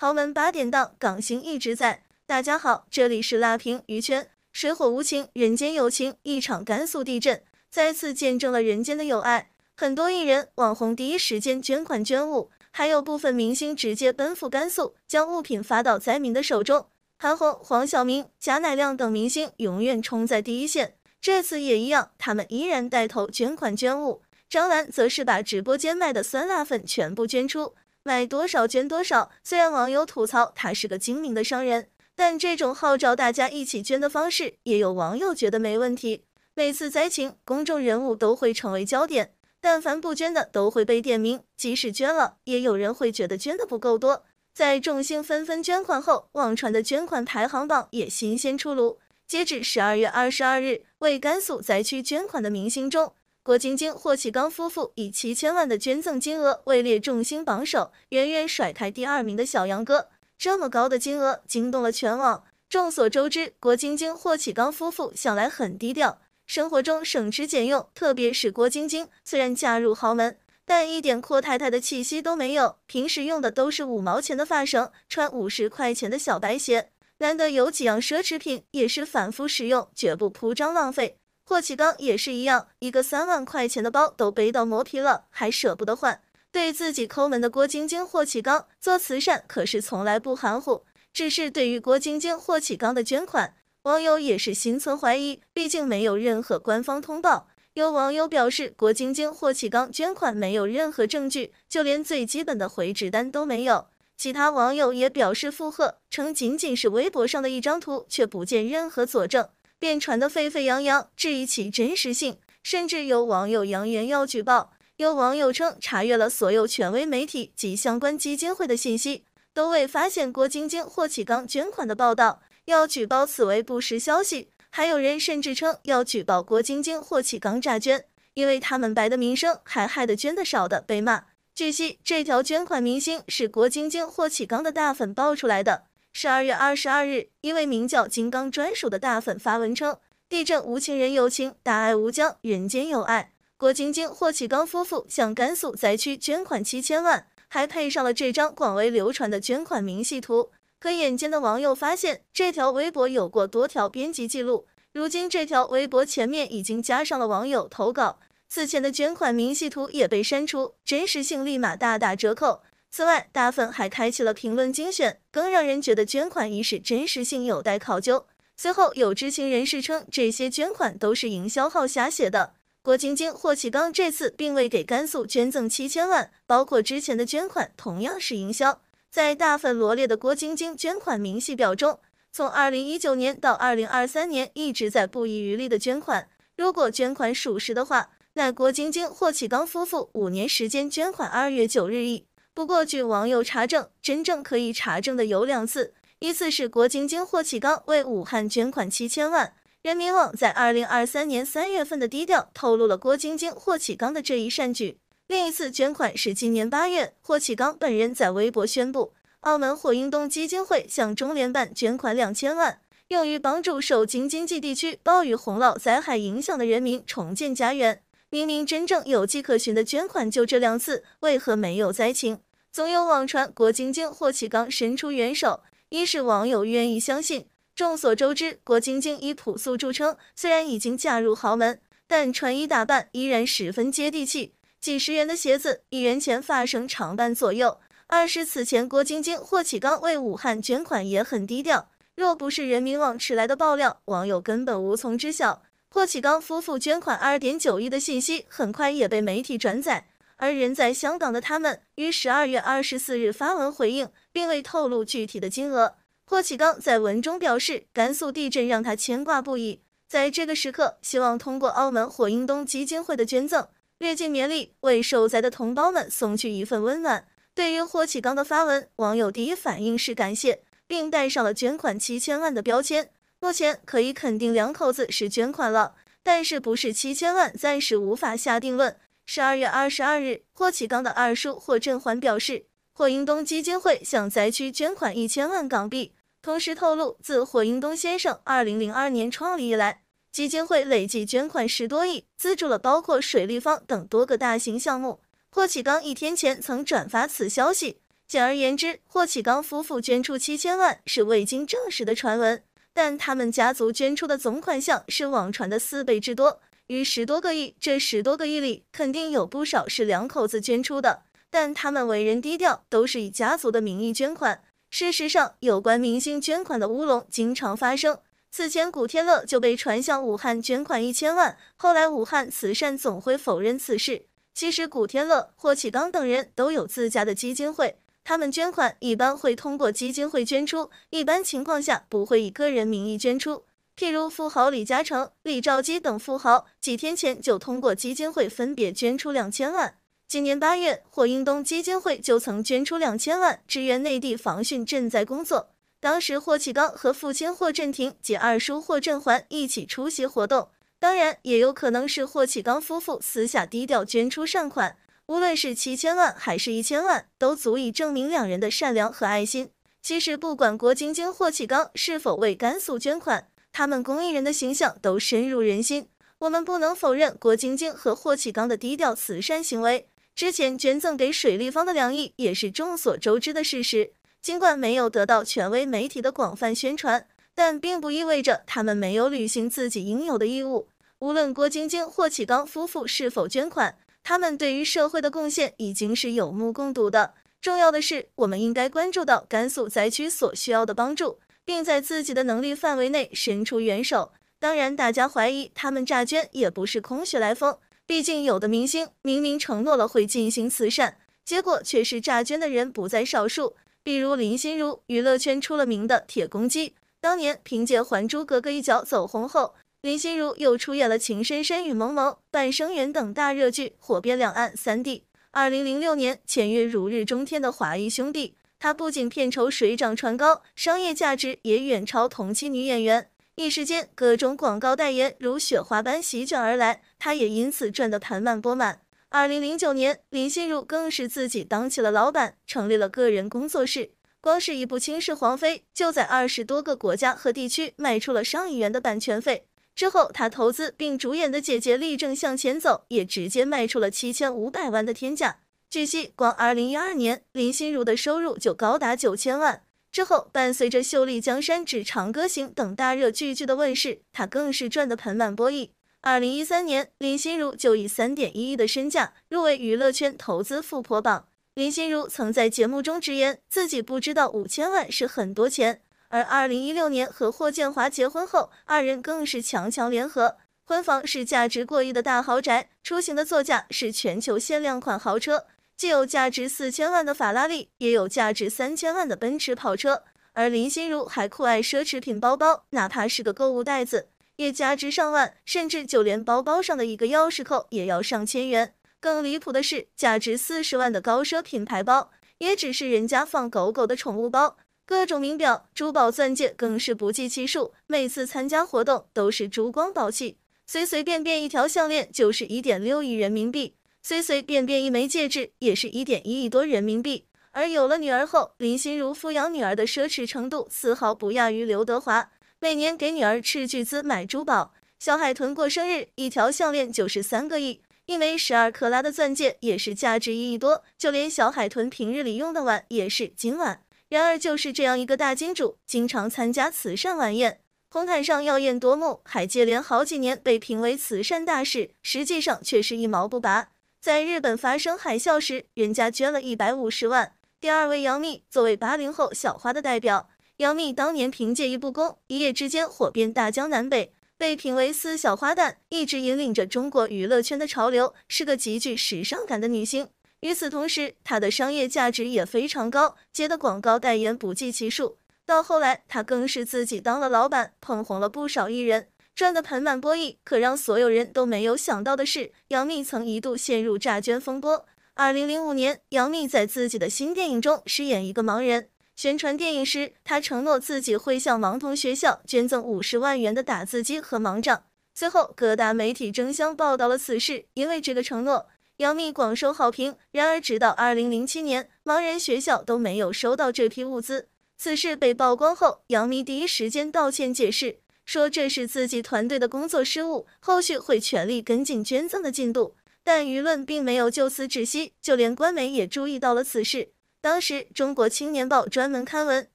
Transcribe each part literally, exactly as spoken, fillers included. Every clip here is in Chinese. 豪门八点档，港星一直赞。大家好，这里是辣评娱圈。水火无情，人间有情。一场甘肃地震，再次见证了人间的友爱。很多艺人、网红第一时间捐款捐物，还有部分明星直接奔赴甘肃，将物品发到灾民的手中。韩红、黄晓明、贾乃亮等明星永远冲在第一线，这次也一样，他们依然带头捐款捐物。张兰则是把直播间卖的酸辣粉全部捐出，买多少捐多少。虽然网友吐槽他是个精明的商人，但这种号召大家一起捐的方式，也有网友觉得没问题。每次灾情，公众人物都会成为焦点，但凡不捐的都会被点名，即使捐了，也有人会觉得捐的不够多。在众星纷纷捐款后，网传的捐款排行榜也新鲜出炉。截至十二月二十二日，为甘肃灾区捐款的明星中，郭晶晶、霍启刚夫妇以七千万的捐赠金额位列众星榜首，远远甩开第二名的小杨哥。这么高的金额惊动了全网。众所周知，郭晶晶、霍启刚夫妇向来很低调，生活中省吃俭用，特别是郭晶晶，虽然嫁入豪门，但一点阔太太的气息都没有，平时用的都是五毛钱的发绳，穿五十块钱的小白鞋。难得有几样奢侈品也是反复使用，绝不铺张浪费。霍启刚也是一样，一个三万块钱的包都背到磨皮了，还舍不得换。对自己抠门的郭晶晶、霍启刚做慈善可是从来不含糊。只是对于郭晶晶、霍启刚的捐款，网友也是心存怀疑，毕竟没有任何官方通报。有网友表示，郭晶晶、霍启刚捐款没有任何证据，就连最基本的回执单都没有。其他网友也表示附和，称仅仅是微博上的一张图，却不见任何佐证，便传得沸沸扬扬，质疑其真实性，甚至有网友扬言要举报。有网友称，查阅了所有权威媒体及相关基金会的信息，都未发现郭晶晶、霍启刚捐款的报道，要举报此为不实消息。还有人甚至称要举报郭晶晶、霍启刚诈捐，因为他们白的名声，还害得捐的少的被骂。据悉，这条捐款明星是郭晶晶、霍启刚的大粉爆出来的。十二月二十二日，一位名叫金刚专属的大粉发文称，地震无情人有情，大爱无疆，人间有爱。郭晶晶、霍启刚夫妇向甘肃灾区捐款七千万，还配上了这张广为流传的捐款明细图。可眼尖的网友发现，这条微博有过多条编辑记录，如今这条微博前面已经加上了网友投稿，此前的捐款明细图也被删除，真实性立马大打折扣。此外，大粉还开启了评论精选，更让人觉得捐款一事真实性有待考究。随后有知情人士称，这些捐款都是营销号瞎写的。郭晶晶、霍启刚这次并未给甘肃捐赠七千万，包括之前的捐款同样是营销。在大粉罗列的郭晶晶捐款明细表中，从二零一九年到二零二三年一直在不遗余力的捐款。如果捐款属实的话，那郭晶晶、霍启刚夫妇五年时间捐款二月九日一。不过据网友查证，真正可以查证的有两次，一次是郭晶晶、霍启刚为武汉捐款七千万。人民网在二零二三年三月份的低调透露了郭晶晶、霍启刚的这一善举。另一次捐款是今年八月，霍启刚本人在微博宣布，澳门火鹰洞基金会向中联办捐款两千万，用于帮助受京津冀地区暴雨洪涝灾害影响的人民重建家园。明明真正有迹可循的捐款就这两次，为何没有灾情？总有网传郭晶晶、霍启刚伸出援手，一是网友愿意相信。众所周知，郭晶晶以朴素著称，虽然已经嫁入豪门，但穿衣打扮依然十分接地气，几十元的鞋子，一元钱发绳长半左右。二是此前郭晶晶、霍启刚为武汉捐款也很低调，若不是人民网迟来的爆料，网友根本无从知晓。霍启刚夫妇捐款 二点九亿的信息很快也被媒体转载。而人在香港的他们于十二月二十四日发文回应，并未透露具体的金额。霍启刚在文中表示，甘肃地震让他牵挂不已，在这个时刻，希望通过澳门火鹰洞基金会的捐赠，略尽绵力，为受灾的同胞们送去一份温暖。对于霍启刚的发文，网友第一反应是感谢，并带上了捐款七千万的标签。目前可以肯定两口子是捐款了，但是不是七千万暂时无法下定论。十二月二十二日，霍启刚的二叔霍振环表示，火鹰东基金会向灾区捐款一千万港币，同时透露，自火鹰东先生二零零二年创立以来，基金会累计捐款十多亿，资助了包括水立方等多个大型项目。霍启刚一天前曾转发此消息，简而言之，霍启刚夫妇捐出七千万是未经证实的传闻，但他们家族捐出的总款项是网传的四倍之多，逾十多个亿。这十多个亿里，肯定有不少是两口子捐出的，但他们为人低调，都是以家族的名义捐款。事实上，有关明星捐款的乌龙经常发生。此前，古天乐就被传向武汉捐款一千万，后来武汉慈善总会否认此事。其实，古天乐、霍启刚等人都有自家的基金会，他们捐款一般会通过基金会捐出，一般情况下不会以个人名义捐出。譬如富豪李嘉诚、李兆基等富豪，几天前就通过基金会分别捐出两千万。今年八月，霍英东基金会就曾捐出两千万支援内地防汛赈灾工作。当时霍启刚和父亲霍震霆及二叔霍震寰一起出席活动，当然也有可能是霍启刚夫妇私下低调捐出善款。无论是七千万还是一千万，都足以证明两人的善良和爱心。其实，不管国晶晶、霍启刚是否为甘肃捐款，他们公益人的形象都深入人心。我们不能否认国晶晶和霍启刚的低调慈善行为。之前捐赠给水立方的两亿也是众所周知的事实。尽管没有得到权威媒体的广泛宣传，但并不意味着他们没有履行自己应有的义务。无论郭晶晶、霍启刚夫妇是否捐款，他们对于社会的贡献已经是有目共睹的。重要的是，我们应该关注到甘肃灾区所需要的帮助，并在自己的能力范围内伸出援手。当然，大家怀疑他们诈捐也不是空穴来风，毕竟有的明星明明承诺了会进行慈善，结果却是诈捐的人不在少数。比如林心如，娱乐圈出了名的铁公鸡，当年凭借《还珠格格》一角走红后，林心如又出演了《情深深雨蒙蒙》《半生缘》等大热剧，火遍两岸三地。二零零六年签约如日中天的华谊兄弟，她不仅片酬水涨船高，商业价值也远超同期女演员，一时间各种广告代言如雪花般席卷而来，她也因此赚得盆满钵满。二零零九年，林心如更是自己当起了老板，成立了个人工作室。光是一部《倾世皇妃》就在二十多个国家和地区卖出了上亿元的版权费。之后，她投资并主演的《姐姐力正向前走》也直接卖出了七千五百万的天价。据悉，光二零一二年，林心如的收入就高达九千万。之后，伴随着《秀丽江山》至《长歌行》等大热剧剧的问世，她更是赚得盆满钵溢。二零一三年，林心如就以 三点一 亿的身价入围娱乐圈投资富婆榜。林心如曾在节目中直言，自己不知道五千万是很多钱。而二零一六年和霍建华结婚后，二人更是强强联合，婚房是价值过亿的大豪宅，出行的座驾是全球限量款豪车，既有价值四千万的法拉利，也有价值三千万的奔驰跑车。而林心如还酷爱奢侈品包包，哪怕是个购物袋子也价值上万，甚至就连包包上的一个钥匙扣也要上千元。更离谱的是，价值四十万的高奢品牌包，也只是人家放狗狗的宠物包。各种名表、珠宝、钻戒更是不计其数，每次参加活动都是珠光宝气。随随便便一条项链就是 一点六 亿人民币，随随便便一枚戒指也是 一点一 亿多人民币。而有了女儿后，林心如抚养女儿的奢侈程度丝毫不亚于刘德华。每年给女儿斥巨资买珠宝，小海豚过生日，一条项链就是三个亿，一枚十二克拉的钻戒也是价值一亿多，就连小海豚平日里用的碗也是金碗。然而，就是这样一个大金主，经常参加慈善晚宴，红毯上耀眼夺目，还接连好几年被评为慈善大使，实际上却是一毛不拔。在日本发生海啸时，人家捐了一百五十万。第二位杨幂，作为八零后小花的代表，杨幂当年凭借一部《宫》一夜之间火遍大江南北，被评为四小花旦，一直引领着中国娱乐圈的潮流，是个极具时尚感的女星。与此同时，她的商业价值也非常高，接的广告代言不计其数。到后来，她更是自己当了老板，捧红了不少艺人，赚得盆满钵溢。可让所有人都没有想到的是，杨幂曾一度陷入诈捐风波。二零零五年，杨幂在自己的新电影中饰演一个盲人。宣传电影时，他承诺自己会向盲童学校捐赠五十万元的打字机和盲杖。随后，各大媒体争相报道了此事，因为这个承诺，杨幂广受好评。然而，直到二零零七年，盲人学校都没有收到这批物资。此事被曝光后，杨幂第一时间道歉解释，说这是自己团队的工作失误，后续会全力跟进捐赠的进度。但舆论并没有就此止息，就连官媒也注意到了此事。当时，《中国青年报》专门刊文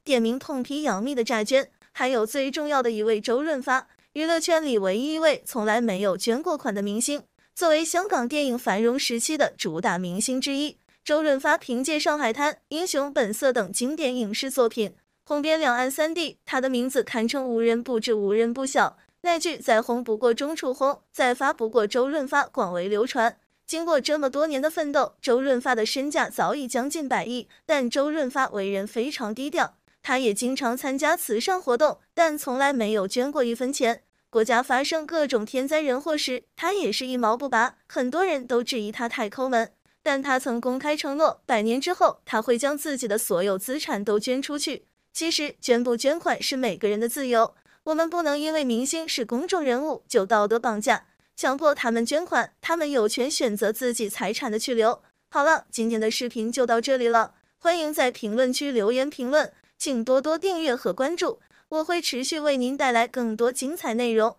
点名痛批杨幂的诈捐，还有最重要的一位周润发，娱乐圈里唯一一位从来没有捐过款的明星。作为香港电影繁荣时期的主打明星之一，周润发凭借《上海滩》《英雄本色》等经典影视作品红遍两岸三地，他的名字堪称无人不知、无人不晓。那句“再红不过钟楚红，再发不过周润发”广为流传。经过这么多年的奋斗，周润发的身价早已将近百亿。但周润发为人非常低调，他也经常参加慈善活动，但从来没有捐过一分钱。国家发生各种天灾人祸时，他也是一毛不拔。很多人都质疑他太抠门，但他曾公开承诺，百年之后他会将自己的所有资产都捐出去。其实，捐不捐款是每个人的自由。我们不能因为明星是公众人物就道德绑架，强迫他们捐款，他们有权选择自己财产的去留。好了，今天的视频就到这里了，欢迎在评论区留言评论，请多多订阅和关注，我会持续为您带来更多精彩内容。